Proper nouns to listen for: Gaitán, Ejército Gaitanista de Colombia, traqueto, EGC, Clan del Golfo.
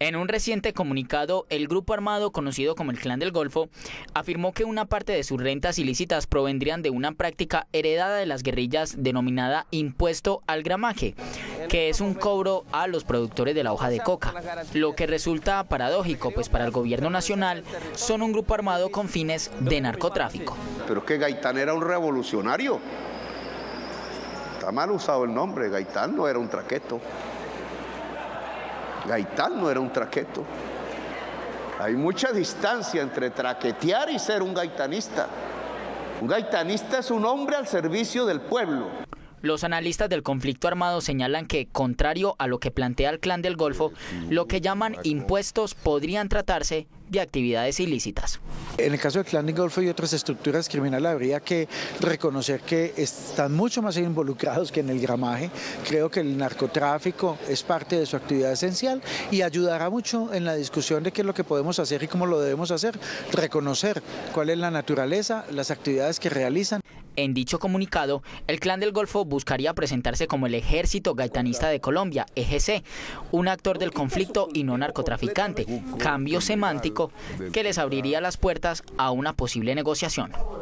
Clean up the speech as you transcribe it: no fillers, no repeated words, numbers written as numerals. En un reciente comunicado, el grupo armado conocido como el Clan del Golfo afirmó que una parte de sus rentas ilícitas provendrían de una práctica heredada de las guerrillas denominada impuesto al gramaje, que es un cobro a los productores de la hoja de coca, lo que resulta paradójico, pues para el gobierno nacional son un grupo armado con fines de narcotráfico. Pero es que Gaitán era un revolucionario. Está mal usado el nombre. Gaitán no era un traqueto. Gaitán no era un traqueto. Hay mucha distancia entre traquetear y ser un gaitanista. Un gaitanista es un hombre al servicio del pueblo. Los analistas del conflicto armado señalan que, contrario a lo que plantea el Clan del Golfo, lo que llaman impuestos podrían tratarse de actividades ilícitas. En el caso del Clan del Golfo y otras estructuras criminales habría que reconocer que están mucho más involucrados que en el gramaje. Creo que el narcotráfico es parte de su actividad esencial y ayudará mucho en la discusión de qué es lo que podemos hacer y cómo lo debemos hacer, reconocer cuál es la naturaleza, las actividades que realizan. En dicho comunicado, el Clan del Golfo buscaría presentarse como el Ejército Gaitanista de Colombia, EGC, un actor del conflicto y no narcotraficante, cambio semántico que les abriría las puertas a una posible negociación.